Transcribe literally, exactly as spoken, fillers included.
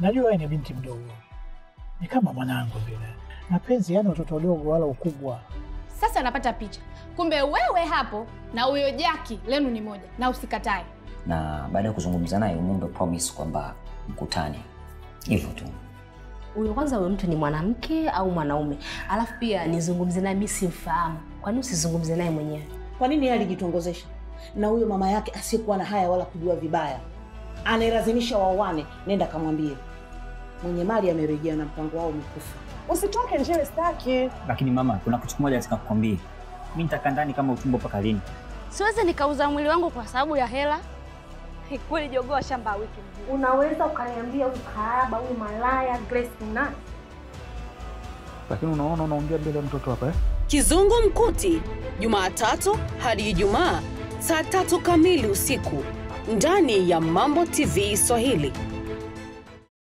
Najua yeye ni binti mdogo. Ni kama mwanangu vile. Mapenzi yana utoto dogo wala ukubwa. Sasa napata picha. Kumbe wewe hapo na huyo Jackie lenu ni moja na usikatae. Na baada ya kuzungumza naye Mungu promise kwamba mkutane. Hivyo tu. Huyo kwanza huyo mtu ni mwanamke au mwanaume? Alafu pia nizungumze naye mimi simfahamu. Kwa nini usizungumze naye mwenyewe? Kwa nini yeye alijitongozesha? Na huyo mama yake asiyekuwa na haya wala kujua vibaya. Anailazimisha waoane, nenda kamwambie. Mwenye mali amerejea na mpango wao umekufa. Usitoke nje sitaki. Lakini mama, kuna kitu kimoja nataka kukwambia. Mimi nitakaa ndani kama utumbo mpaka lini? Siwezi nikauza mwili wangu kwa sababu ya hela. Kweli jogoa shamba wiki mzima. Unaweza ukaniambia ukaaba, huyu malaya Grace na. Lakini unaona unaongea bila mtoto hapa eh? Kizungumkuti, Jumatatu hadi Ijumaa, saa tatu kamili usiku. Ndani ya Mambo T V Swahili.